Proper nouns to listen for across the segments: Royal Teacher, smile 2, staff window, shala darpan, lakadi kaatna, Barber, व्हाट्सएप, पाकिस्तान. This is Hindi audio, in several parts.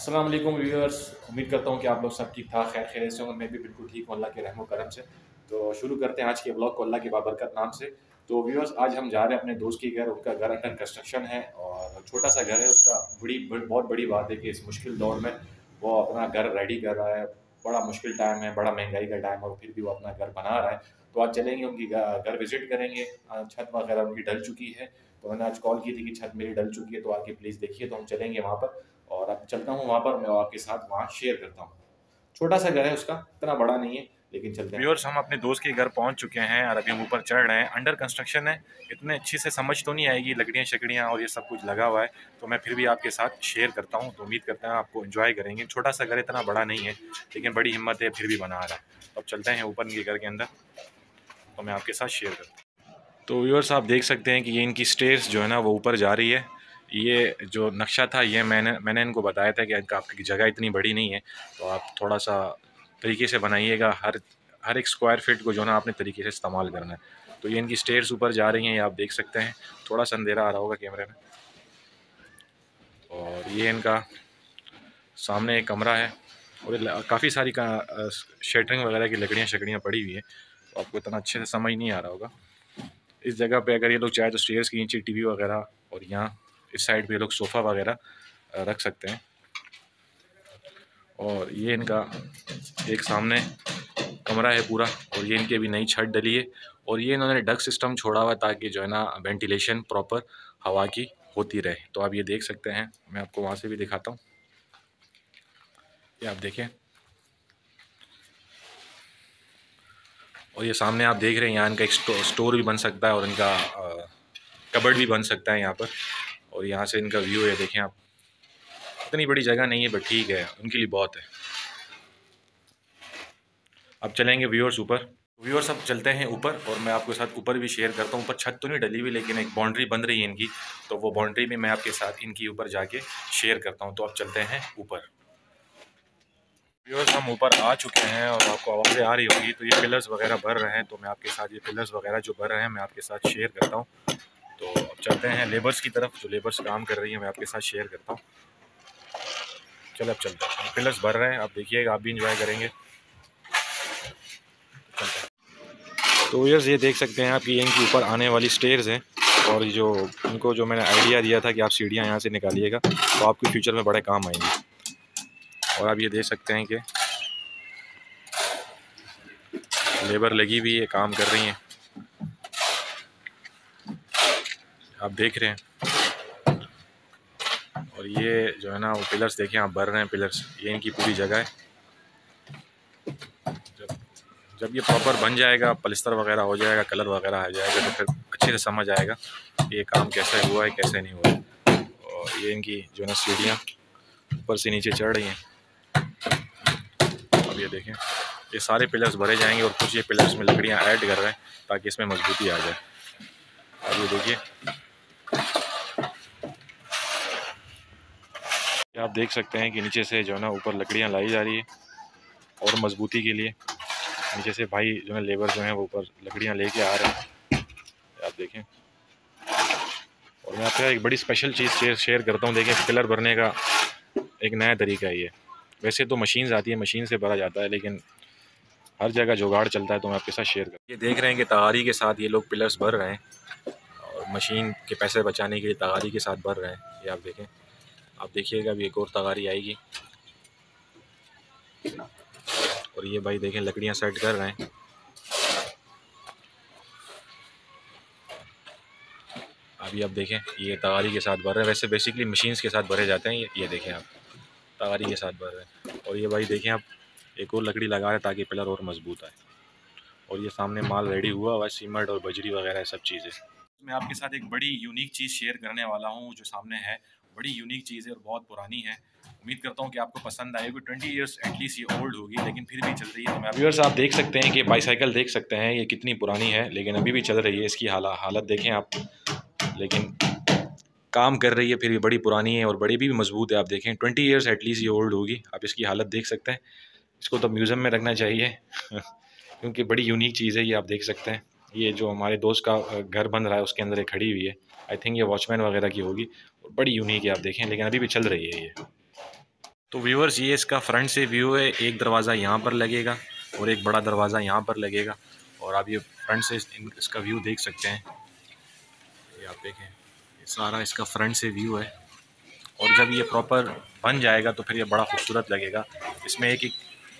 अस्सलाम वालेकुम व्यूअर्स, उम्मीद करता हूँ कि आप लोग सब ठीक ठाक खैर खैर से होंगे। मैं भी बिल्कुल ठीक हूँ अल्लाह के रहम करम से। तो शुरू करते हैं आज के ब्लॉग को अल्लाह के बाबरकत नाम से। तो व्यूअर्स, आज हम जा रहे हैं अपने दोस्त के घर। उनका घर अंडर कंस्ट्रक्शन है और छोटा सा घर है उसका। बहुत बड़ी बात है कि इस मुश्किल दौर में वो अपना घर रेडी कर रहा है। बड़ा मुश्किल टाइम है, बड़ा महंगाई का टाइम है, और फिर भी वो अपना घर बना रहा है। तो आज चलेंगे, उनकी घर विजिट करेंगे। छत वगैरह उनकी डल चुकी है, तो मैंने आज कॉल की थी कि छत मेरी डल चुकी है तो आके प्लीज़ देखिए। तो हम चलेंगे वहाँ पर, और अब चलता हूँ वहाँ पर, मैं आपके साथ वहाँ शेयर करता हूँ। छोटा सा घर है उसका, इतना बड़ा नहीं है, लेकिन चलते हैं। व्यूअर्स, हम अपने दोस्त के घर पहुँच चुके हैं और अभी हम ऊपर चढ़ रहे हैं। अंडर कंस्ट्रक्शन है, इतने अच्छे से समझ तो नहीं आएगी, लकड़ियाँ शकड़ियाँ और ये सब कुछ लगा हुआ है, तो मैं फिर भी आपके साथ शेयर करता हूँ। तो उम्मीद करता हूँ आपको एंजॉय करेंगे। छोटा सा घर, इतना बड़ा नहीं है, लेकिन बड़ी हिम्मत है, फिर भी बना रहा है। अब चलते हैं ऊपर इनके घर के अंदर, तो मैं आपके साथ शेयर करता हूँ। तो व्यूअर्स, आप देख सकते हैं कि ये इनकी स्टेयर्स जो है ना वो ऊपर जा रही है। ये जो नक्शा था, ये मैंने इनको बताया था कि आपकी जगह इतनी बड़ी नहीं है, तो आप थोड़ा सा तरीके से बनाइएगा। हर एक स्क्वायर फीट को जो ना आपने तरीके से इस्तेमाल करना है। तो ये इनकी स्टेयर्स ऊपर जा रही हैं, ये आप देख सकते हैं। थोड़ा सा अंधेरा आ रहा होगा कैमरे में। और ये इनका सामने एक कमरा है, और काफ़ी सारी शेटरिंग वगैरह की लकड़ियाँ शकड़ियाँ पड़ी हुई हैं, तो आपको इतना अच्छे से समझ नहीं आ रहा होगा। इस जगह पे अगर ये लोग चाहे तो स्टेयर्स के नीचे टीवी वगैरह, और यहाँ इस साइड पे ये लोग सोफ़ा वगैरह रख सकते हैं। और ये इनका एक सामने कमरा है पूरा, और ये इनके भी नई छत डली है, और ये इन्होंने डक सिस्टम छोड़ा हुआ ताकि जो है ना वेंटिलेशन प्रॉपर हवा की होती रहे। तो आप ये देख सकते हैं, मैं आपको वहाँ से भी दिखाता हूँ। ये आप देखें, और ये सामने आप देख रहे हैं, यहाँ इनका एक स्टोर भी बन सकता है, और इनका कबर्ड भी बन सकता है यहाँ पर। और यहाँ से इनका व्यू है, देखें आप। इतनी बड़ी जगह नहीं है बट ठीक है, उनके लिए बहुत है। अब चलेंगे व्यूअर्स ऊपर। व्यूअर्स, अब चलते हैं ऊपर, और मैं आपके साथ ऊपर भी शेयर करता हूँ। ऊपर छत तो नहीं डली हुई, लेकिन एक बाउंड्री बन रही है इनकी, तो वो बाउंड्री भी मैं आपके साथ इनकी ऊपर जाके शेयर करता हूँ। तो अब चलते हैं ऊपर। व्यूअर्स, हम ऊपर आ चुके हैं, और आपको आवाज़ें आ रही होगी। तो ये पिलर्स वगैरह भर रहे हैं, तो मैं आपके साथ ये पिलर्स वगैरह जो भर रहे हैं मैं आपके साथ शेयर करता हूँ। तो अब चलते हैं लेबर्स की तरफ, जो लेबर्स काम कर रही है मैं आपके साथ शेयर करता हूँ। चलो अब चलते हैं, पिलर्स भर रहे हैं, आप देखिएगा, आप भी इंजॉय करेंगे। चलते हैं। तो व्यूअर्स, ये देख सकते हैं आप कि इनके ऊपर आने वाली स्टेयर्स हैं, और जो इनको जो मैंने आइडिया दिया था कि आप सीढ़ियाँ यहाँ से निकालिएगा, तो आपके फ्यूचर में बड़े काम आएंगे। और आप ये देख सकते हैं कि लेबर लगी हुई है, काम कर रही हैं, आप देख रहे हैं। और ये जो है ना वो पिलर्स देखें आप, भर रहे हैं पिलर्स। ये इनकी पूरी जगह है। जब ये प्रॉपर बन जाएगा, पलिस्तर वगैरह हो जाएगा, कलर वगैरह आ जाएगा, तो फिर अच्छे से समझ आएगा ये काम कैसे हुआ है कैसे नहीं हुआ है। और ये इनकी जो है ना सीढ़ियाँ ऊपर से नीचे चढ़ रही हैं। अब ये देखें, ये सारे पिलर्स भरे जाएंगे, और कुछ ये पिलर्स में लकड़ियाँ ऐड कर रहे हैं ताकि इसमें मजबूती आ जाए। अब ये देखिए, आप देख सकते हैं कि नीचे से जो है ना ऊपर लकड़ियाँ लाई जा रही है, और मजबूती के लिए नीचे से भाई जो है लेबर जो है वो ऊपर लकड़ियाँ लेके आ रहे हैं। आप देखें, और मैं आपके एक बड़ी स्पेशल चीज़ शेयर करता हूँ। देखें, पिलर भरने का एक नया तरीका है ये। वैसे तो मशीन्स आती है, मशीन से भरा जाता है, लेकिन हर जगह जुगाड़ चलता है, तो मैं आपके साथ शेयर करता हूँ। ये देख रहे हैं कि तगारी के साथ ये लोग पिलर्स भर रहे हैं, और मशीन के पैसे बचाने के लिए तगारी के साथ भर रहे हैं। ये आप देखें, आप देखिएगा, अभी एक और तगारी आएगी। और ये भाई देखें लकड़ियाँ सेट कर रहे हैं। अभी आप देखें, ये तगारी के साथ भर रहे हैं। वैसे बेसिकली मशीन्स के साथ भरे जाते हैं। ये देखें आप, तगारी के साथ भर रहे हैं। और ये भाई देखें आप, एक और लकड़ी लगा रहे हैं ताकि पिलर और मजबूत आए। और ये सामने माल रेडी हुआ हुआ है, सीमेंट और बजरी वगैरह सब चीज़ें। मैं आपके साथ एक बड़ी यूनिक चीज़ शेयर करने वाला हूँ, जो सामने है। बड़ी यूनिक चीज़ है और बहुत पुरानी है। उम्मीद करता हूँ कि आपको पसंद आएगी। 20 ईयर्स एटलीस्ट ये ओल्ड होगी, लेकिन फिर भी चल रही है। तो व्यूअर्स, आप देख सकते हैं कि बाईसाइकिल देख सकते हैं, ये कितनी पुरानी है, लेकिन अभी भी चल रही है। इसकी हालत देखें आप, लेकिन काम कर रही है, फिर भी बड़ी पुरानी है और बड़ी भी मजबूत है। आप देखें, 20 ईयर्स एटलीस्ट ये ओल्ड होगी। आप इसकी हालत देख सकते हैं। इसको तो म्यूज़ियम में रखना चाहिए क्योंकि बड़ी यूनिक चीज़ है ये। आप देख सकते हैं, ये जो हमारे दोस्त का घर बन रहा है उसके अंदर खड़ी हुई है। आई थिंक ये वॉचमैन वगैरह की होगी, और बड़ी यूनिक है। आप देखें, लेकिन अभी भी चल रही है ये। तो व्यूअर्स ये इसका फ्रंट से व्यू है। एक दरवाज़ा यहाँ पर लगेगा और एक बड़ा दरवाज़ा यहाँ पर लगेगा और आप ये फ्रंट से इसका व्यू देख सकते हैं। ये आप देखें, सारा इसका फ्रंट से व्यू है और जब ये प्रॉपर बन जाएगा तो फिर ये बड़ा खूबसूरत लगेगा। इसमें एक एक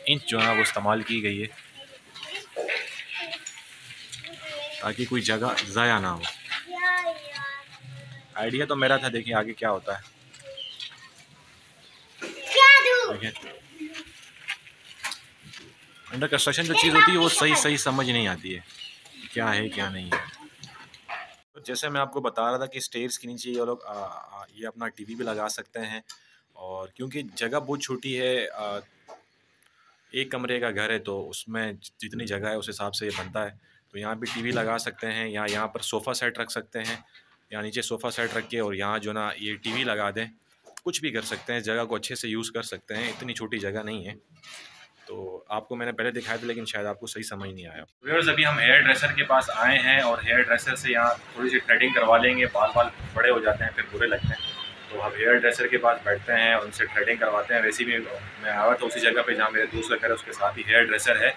इंच जो है वो इस्तेमाल की गई है ताकि कोई जगह ज़ाया ना हो। आइडिया तो मेरा था, देखिए आगे क्या होता है। अंडर कंस्ट्रक्शन जो चीज़ होती है वो सही समझ नहीं आती है क्या है क्या नहीं है। तो जैसे मैं आपको बता रहा था कि स्टेयर्स के नीचे ये लोग ये अपना टीवी भी लगा सकते हैं और क्योंकि जगह बहुत छोटी है, एक कमरे का घर है तो उसमें जितनी जगह है उस हिसाब से ये बनता है। तो यहाँ भी टीवी लगा सकते हैं या यहाँ पर सोफ़ा सेट रख सकते हैं या नीचे सोफ़ा सेट रख के और यहाँ जो ना ये टीवी लगा दें। कुछ भी कर सकते हैं, जगह को अच्छे से यूज़ कर सकते हैं, इतनी छोटी जगह नहीं है। तो आपको मैंने पहले दिखाया था लेकिन शायद आपको सही समझ नहीं आया। व्यूअर्स अभी हम हेयर ड्रेसर के पास आए हैं और हेयर ड्रेसर से यहाँ थोड़ी सी थ्रेडिंग करवा लेंगे। बाल बाल बड़े हो जाते हैं फिर बुरे लगते हैं, तो हम हेयर ड्रेसर के पास बैठते हैं और उनसे थ्रेडिंग करवाते हैं। वैसे भी मैं आया था उसी जगह पे जहाँ मेरे दूसरा घर है, उसके साथ ही हेयर ड्रेसर है,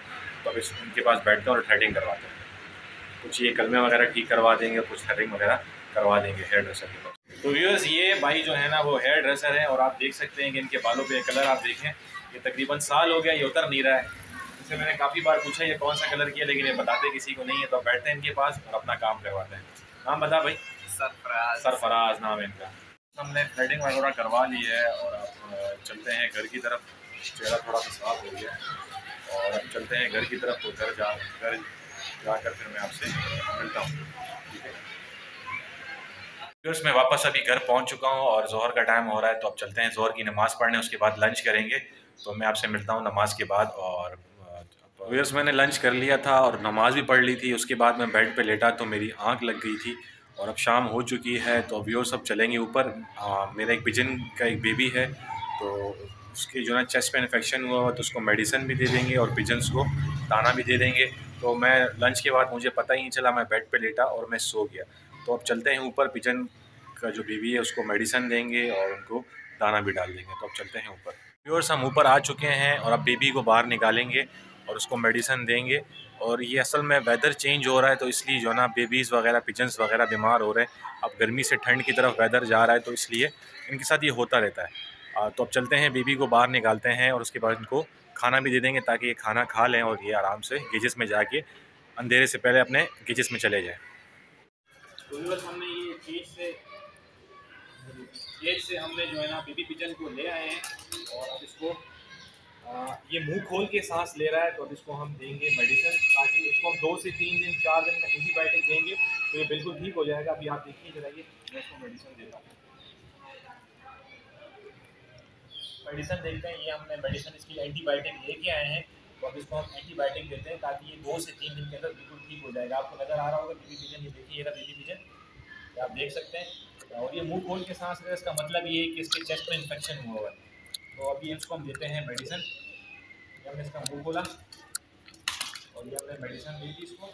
तो अब उनके पास बैठते हैं और थ्रेडिंग करवाते हैं। कुछ ये कलमे वगैरह ठीक करवा देंगे, कुछ थ्रेडिंग वगैरह करवा देंगे हेयर ड्रेसर के पास। तो व्यूअर्स ये भाई जो है ना वो हेयर ड्रेसर है और आप देख सकते हैं कि इनके बालों पर कलर आप देखें, ये तकरीबन साल हो गया ये उतर नहीं रहा है। इससे मैंने काफ़ी बार पूछा ये कौन सा कलर किया लेकिन ये बताते किसी को नहीं है। तो बैठते हैं इनके पास और अपना काम करवाते हैं। नाम बता भाई? सरफराज। सरफराज नाम है इनका। हमने थ्रेडिंग वगैरह करवा ली है और अब चलते हैं घर की तरफ। चेहरा थोड़ा सा साफ हो गया और अब चलते हैं घर की तरफ। तो घर जाकर फिर मैं आपसे मिलता हूँ। मैं वापस अभी घर पहुँच चुका हूँ और जोहर का टाइम हो रहा है तो अब चलते हैं जोहर की नमाज़ पढ़ने, उसके बाद लंच करेंगे। तो मैं आपसे मिलता हूँ नमाज के बाद। और व्यूअर्स मैंने लंच कर लिया था और नमाज़ भी पढ़ ली थी, उसके बाद मैं बेड पे लेटा तो मेरी आंख लग गई थी और अब शाम हो चुकी है। तो व्यूअर्स सब चलेंगे ऊपर। मेरा एक पिजन का एक बेबी है तो उसके जो ना चेस्ट में इन्फेक्शन हुआ तो उसको मेडिसिन भी दे देंगे और पिजन्स को दाना भी दे देंगे। तो मैं लंच के बाद मुझे पता ही नहीं चला, मैं बेड पर लेटा और मैं सो गया। तो अब चलते हैं ऊपर, पिजन का जो बेबी है उसको मेडिसिन देंगे और उनको दाना भी डाल देंगे। तो अब चलते हैं ऊपर। व्यूअर्स हम ऊपर आ चुके हैं और अब बेबी को बाहर निकालेंगे और उसको मेडिसिन देंगे। और ये असल में वेदर चेंज हो रहा है तो इसलिए जो ना बेबीज़ वगैरह पिजन्स वगैरह बीमार हो रहे हैं। अब गर्मी से ठंड की तरफ वेदर जा रहा है तो इसलिए इनके साथ ये होता रहता है। तो अब चलते हैं, बेबी को बाहर निकालते हैं और उसके बाद इनको खाना भी दे देंगे ताकि ये खाना खा लें और ये आराम से गेजेस में जाके अंधेरे से पहले अपने गेजेस में चले जाएँ। हमने ये केज से हमने जो है ना बेबी पिजन को ले आए हैं और अब इसको ये मुंह खोल के सांस ले रहा है तो अब इसको हम देंगे मेडिसिन ताकि इसको हम 2 से 3 दिन 4 दिन में एंटीबायोटिक देंगे तो ये बिल्कुल ठीक हो जाएगा। अभी आप देखिए जरा, ये मैं इसको मेडिसिन देता हूँ। मेडिसिन देखते हैं, ये हमने मेडिसिन इसकी एंटीबायोटिक लेके आए हैं तो अब इसको हम एंटीबायोटिक देते हैं ताकि ये 2 से 3 दिन के अंदर बिल्कुल ठीक हो जाएगा। आपको नज़र आ रहा होगा बेबी पिजन, ये देखिए ये बेबी पिजन आप देख सकते हैं और ये मुंह खोल के सांस ले रहा है, इसका मतलब ये है कि इसके चेस्ट में इन्फेक्शन हुआ हुआ है। तो अभी इसको हम देते हैं मेडिसिन। हमने इसका मुंह खोला और ये हमने मेडिसिन दी थी इसको।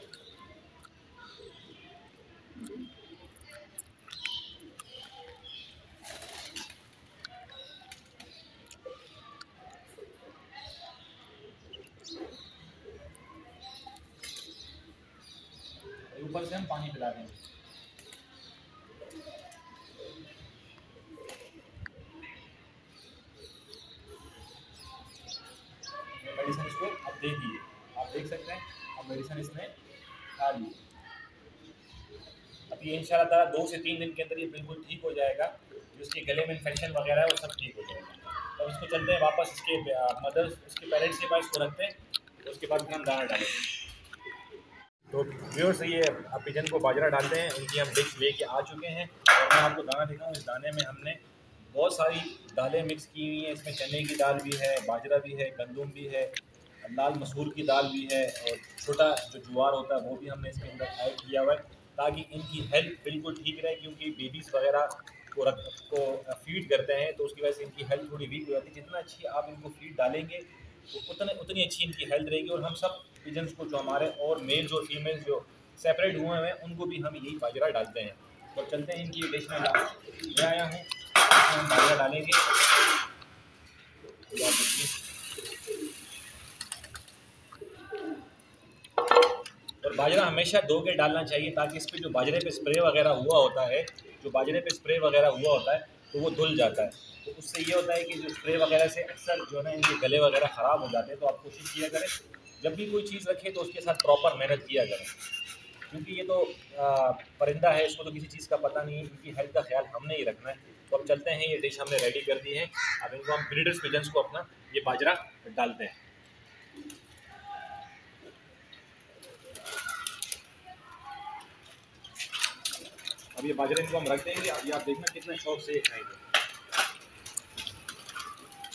ऊपर से हम पानी पिला देंगे। मेडिसिन इसको अब दे दिए, आप देख सकते हैं अब मेडिसिन इसने खा ली। अब ये इंशाल्लाह 2 से 3 दिन के अंदर ये बिल्कुल ठीक हो जाएगा। जो इसके गले में इन्फेक्शन वगैरह है वो सब ठीक हो जाएगा। अब इसको चलते हैं वापस इसके मदर उसके पेरेंट्स के पास इसको रखते हैं तो उसके बाद हम दाना डालेंगे। तो व्यूअर्स ये आप पिजन को बाजरा डालते हैं, उनकी हम डिश लेके आ चुके हैं और मैं आपको दाना दिखाऊँ। इस दाने में हमने बहुत सारी दालें मिक्स की हुई हैं। इसमें चने की दाल भी है, बाजरा भी है, गंदम भी है, लाल मसूर की दाल भी है और छोटा जो ज्वार होता है वो भी हमने इसके अंदर ऐड किया हुआ है ताकि इनकी हेल्थ बिल्कुल ठीक रहे। क्योंकि बेबीज़ वगैरह को फीड करते हैं तो उसकी वजह से इनकी हेल्थ थोड़ी वीक हो जाती है। जितना अच्छी आप इनको फीड डालेंगे तो उतनी अच्छी इनकी हेल्थ रहेगी। और हम सब पिजन्स को जो हमारे और मेल्स और फीमेल्स जो सेपरेट हुए हैं उनको भी हम यही बाजरा डालते हैं। तो चलते हैं इनकी डिश में, मैं आया हूँ, इसमें हम बाजरा डालेंगे। और बाजरा हमेशा धो के डालना चाहिए ताकि इस पर जो बाजरे पे स्प्रे वगैरह हुआ होता है तो वो धुल जाता है। तो उससे ये होता है कि जो स्प्रे वगैरह से अक्सर जो है ना इनके गले वगैरह ख़राब हो जाते हैं। तो आप कोशिश किया करें जब भी कोई चीज़ रखें तो उसके साथ प्रॉपर मेहनत किया करें, क्योंकि ये तो परिंदा है, इसको तो किसी चीज़ का पता नहीं है। इनकी हेल्थ का ख्याल हमने ही रखना है। तो अब चलते हैं, ये डिश हमने रेडी कर दी है। अब इनको हम ब्रीडर्स पिजन्स को अपना ये बाजरा डालते हैं। अब ये बाजरे इनको हम रख देंगे। अब ये आप देखना कितना शौक से खाएंगे।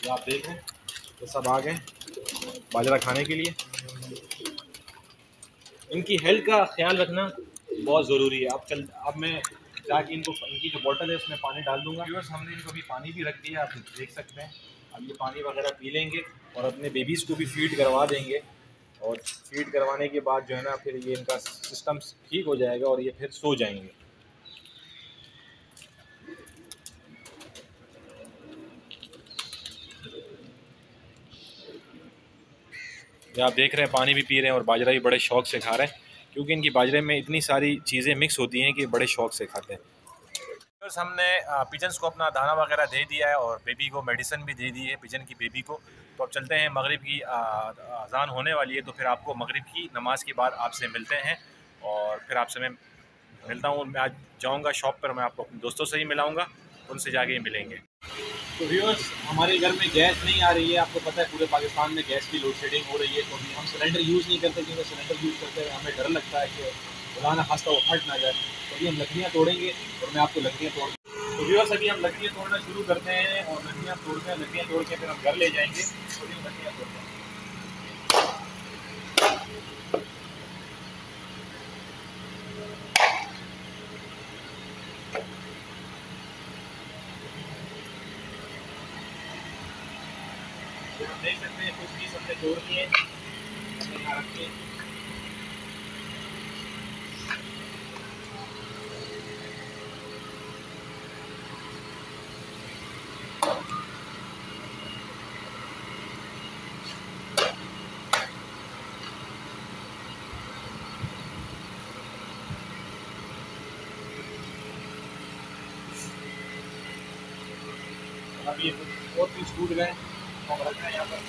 ये आप देख रहे हैं तो सब आ गए बाजरा खाने के लिए। इनकी हेल्थ का ख्याल रखना बहुत ज़रूरी है। अब मैं जाके इनकी जो बोतल है उसमें पानी डाल दूंगा। व्यूअर्स, हमने इनको अभी पानी भी रख दिया, आप देख सकते हैं। अब ये पानी वगैरह पी लेंगे और अपने बेबीज़ को भी फीड करवा देंगे। और फीड करवाने के बाद जो है ना फिर ये इनका सिस्टम ठीक हो जाएगा और ये फिर सो जाएंगे। आप देख रहे हैं पानी भी पी रहे हैं और बाजरा भी बड़े शौक से खा रहे हैं, क्योंकि इनकी बाजरे में इतनी सारी चीज़ें मिक्स होती हैं कि बड़े शौक से खाते हैं। बस हमने पिजन्स को अपना दाना वगैरह दे दिया है और बेबी को मेडिसिन भी दे दी है, पिजन की बेबी को। तो अब चलते हैं, मगरिब की अजान होने वाली है, तो फिर आपको मगरिब की नमाज के बाद आपसे मिलते हैं। और फिर आपसे मैं मिलता हूँ, मैं आज जाऊँगा शॉप पर, मैं आपको अपने दोस्तों से ही मिलाऊँगा, उनसे जाके ही मिलेंगे। तो व्यूअर्स, हमारे घर में गैस नहीं आ रही है। आपको पता है पूरे पाकिस्तान में गैस की लोड शेडिंग हो रही है। तो अभी हम सिलेंडर यूज़ नहीं करते, क्योंकि सिलेंडर यूज़ करते हुए हमें डर लगता है कि खुदा ना खास्ता वो फट ना जाए। तो अभी हम लकड़ियाँ तोड़ेंगे और मैं आपको लकड़ियाँ तोड़ तो व्यूअर्स अभी हम लकड़ियाँ तोड़ना शुरू करते हैं और लकड़ियाँ तोड़ते हैं। लकड़ियाँ तोड़ के फिर हम घर ले जाएँगे। तो ये लकड़ियाँ तोड़ते हैं। देख सकते हैं कुछ भी सबसे जोड़ दिए रखिए। अब ये कुछ और पीस टूट गए हम रख रहे हैं यहाँ पर।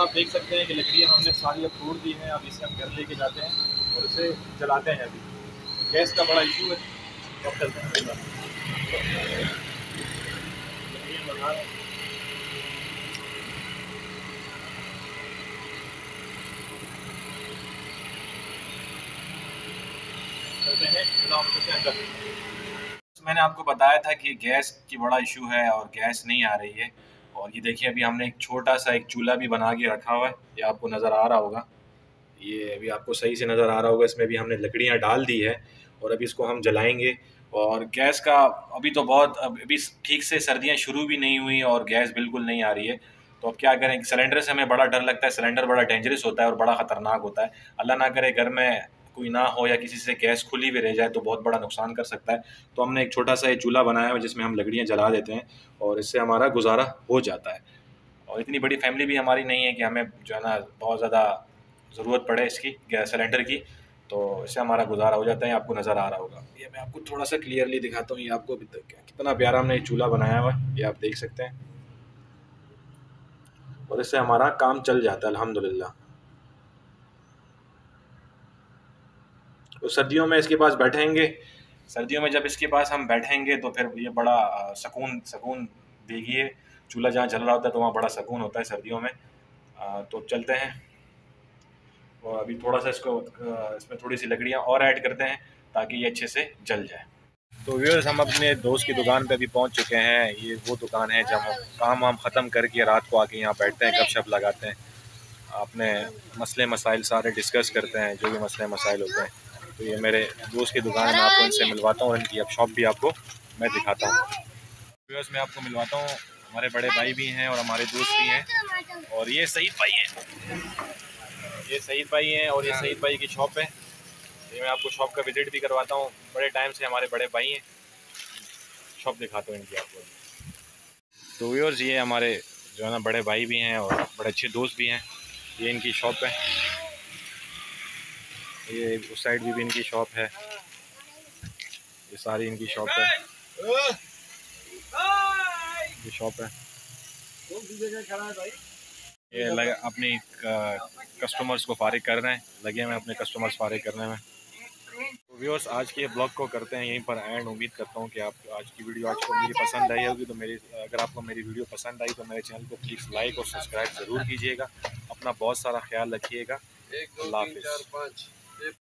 आप देख सकते हैं कि लकड़ियाँ हमने सारी अब तोड़ दी हैं। अब इसे हम घर लेके जाते हैं और इसे जलाते हैं। अभी गैस का बड़ा इशू है। अब चलते हैं मैंने आपको बताया था कि गैस की बड़ा इशू है और गैस नहीं आ रही है। और ये देखिए अभी हमने एक छोटा सा एक चूल्हा भी बना के रखा हुआ है। ये आपको नज़र आ रहा होगा, ये अभी आपको सही से नज़र आ रहा होगा। इसमें भी हमने लकड़ियाँ डाल दी है और अभी इसको हम जलाएंगे। और गैस का अभी तो बहुत अभी ठीक से सर्दियाँ शुरू भी नहीं हुई और गैस बिल्कुल नहीं आ रही है। तो अब क्या करें, सिलेंडर से हमें बड़ा डर लगता है। सिलेंडर बड़ा डेंजरस होता है और बड़ा ख़तरनाक होता है। अल्लाह ना करे घर में कोई ना हो या किसी से गैस खुली भी रह जाए तो बहुत बड़ा नुकसान कर सकता है। तो हमने एक छोटा सा ये चूल्हा बनाया है जिसमें हम लकड़ियाँ जला देते हैं और इससे हमारा गुजारा हो जाता है। और इतनी बड़ी फैमिली भी हमारी नहीं है कि हमें जो है ना बहुत ज़्यादा ज़रूरत पड़े इसकी गैस सिलेंडर की। तो इससे हमारा गुजारा हो जाता है। आपको नज़र आ रहा होगा, ये मैं आपको थोड़ा सा क्लियरली दिखाता हूँ। ये आपको कितना प्यारा हमने ये चूल्हा बनाया हुआ है, ये आप देख सकते हैं। और इससे हमारा काम चल जाता है अल्हम्दुलिल्लाह। तो सर्दियों में इसके पास बैठेंगे। सर्दियों में जब इसके पास हम बैठेंगे तो फिर ये बड़ा सकून देगी है। चूल्हा जहाँ जल रहा होता है तो वहाँ बड़ा सकून होता है सर्दियों में। तो चलते हैं और अभी थोड़ा सा इसमें थोड़ी सी लकड़ियाँ और ऐड करते हैं ताकि ये अच्छे से जल जाए। तो व्यूअर्स, हम अपने दोस्त की दुकान पे अभी पहुंच चुके हैं। ये वो दुकान है जहाँ हम काम वाम ख़त्म करके रात को आके यहाँ बैठते हैं, गपशप लगाते हैं, अपने मसले मसाइल सारे डिस्कस करते हैं, जो भी मसले मसाइल होते हैं। तो ये मेरे दोस्त की दुकान है, मैं आपको इनसे मिलवाता हूँ और इनकी अब शॉप भी आपको मैं दिखाता हूँ। व्यूअर्स, मैं आपको मिलवाता हूँ, हमारे बड़े भाई भी हैं और हमारे दोस्त भी हैं, और ये सईद भाई हैं, और ये सईद भाई की शॉप है। मैं आपको शॉप का विजिट भी करवाता हूँ, बड़े टाइम से हमारे बड़े भाई हैं। शॉप दिखाता हूँ इनकी आपको। तो व्यूअर्स, ये हमारे जो है ना बड़े भाई भी हैं और बड़े अच्छे दोस्त भी हैं। ये इनकी शॉप है, ये उस साइड भी इनकी शॉप है, ये सारी इनकी शॉप है, ये शॉप है। ये अपनी कस्टमर्स को फारिग कर रहे हैं, लगे हैं अपने कस्टमर्स फारिग करने में। तो व्यूअर्स, आज के ब्लॉग को करते हैं यहीं पर एंड। उम्मीद करता हूं कि आपको आज की वीडियो मेरी पसंद आई होगी। तो अगर आपको मेरी वीडियो पसंद आई तो मेरे चैनल को प्लीज़ लाइक और सब्सक्राइब ज़रूर कीजिएगा। अपना बहुत सारा ख्याल रखिएगा। अल्लाह हाफ़िज़।